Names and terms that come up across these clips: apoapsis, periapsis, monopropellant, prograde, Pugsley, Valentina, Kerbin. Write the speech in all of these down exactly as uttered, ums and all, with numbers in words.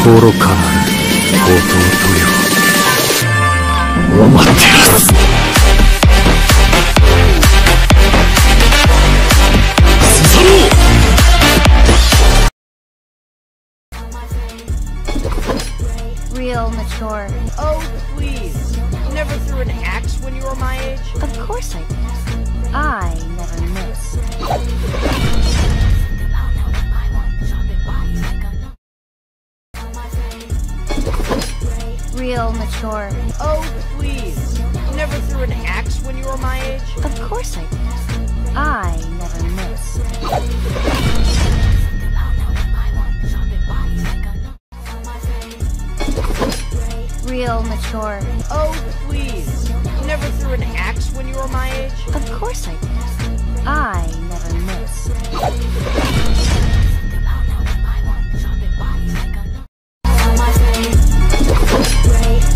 愚かなる応答を待っています。Mature. Oh, please. You never threw an axe when you were my age? Of course I did. I never missed. Real mature. Oh, please. You never threw an axe when you were my age? Of course I did. I never missed. Real mature. Oh, please. You never threw an axe when you were my age? Of course I did. I never missed.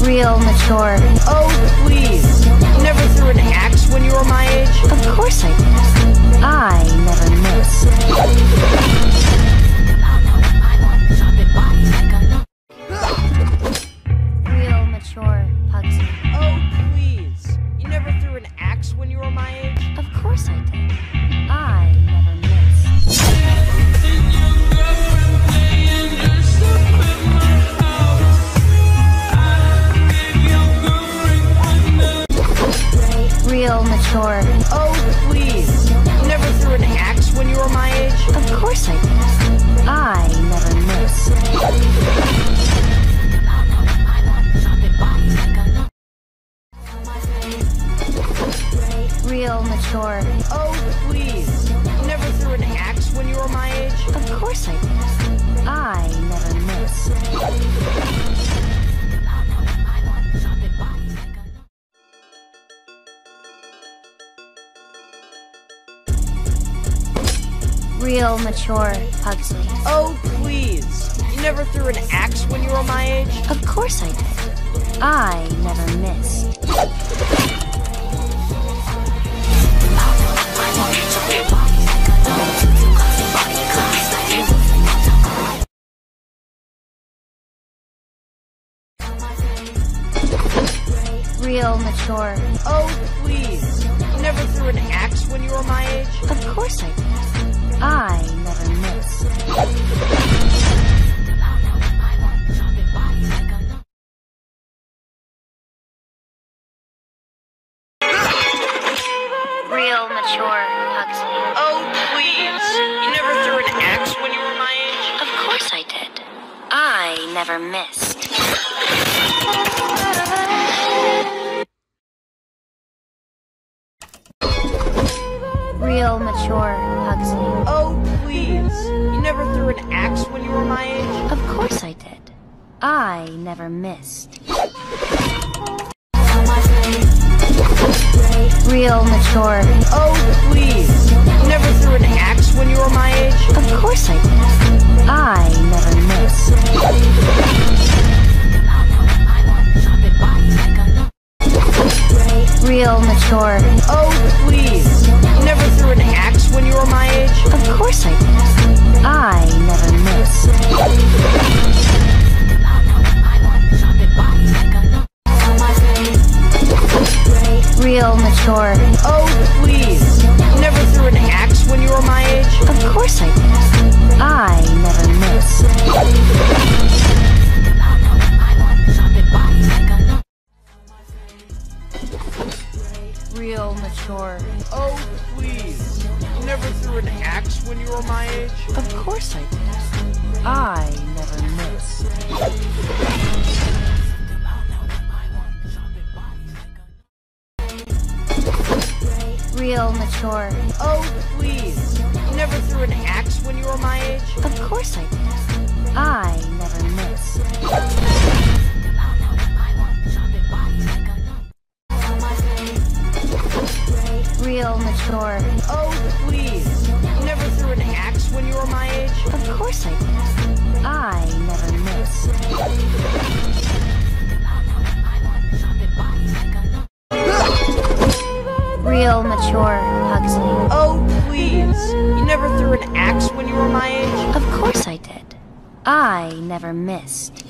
Real mature. Oh, please. You never threw an axe when you were my age? Of course I did. I never missed. Sure, Pugsley. Oh, please. You never threw an axe when you were my age? Of course I did. I never missed. Real mature. Oh, please. You never threw an axe when you were my age? Of course I did. I never missed. Real mature. Oh, please. You never threw an axe when you were my age? Of course I did. I never missed. Real mature, Pugsley. Oh, please. You never threw an axe when you were my age? Of course I did. I never missed. Real mature. Oh, please. You never threw an axe when you were my age? Of course I did. I never missed. Real mature, Pugsley. Oh, please. You never threw an axe when you were my age? Of course I did. I never missed. Real mature, Pugsley. Oh, please. You never threw an axe when you were my age? Of course I did. I never missed. Real mature. Oh, please. You never threw an axe when you were my age? Of course I did. I never missed. Real mature. Oh, please. You never threw an axe when you were my age? Of course I did. I never missed. Real mature. Oh, please. You never threw an axe when you were my age? Of course I did. I never missed. Real mature. Oh, please. You never threw an axe when you were my age? Of course I did. I never missed. Real mature. Oh, please. You never threw an axe when you were my age? Of course I did. I never missed. Real mature. Oh, please. You never threw an axe when you were my age? Of course I did. I never missed. Real mature, Pugsley. Oh, please. You never threw an axe when you were my age? Of course I did. I never missed.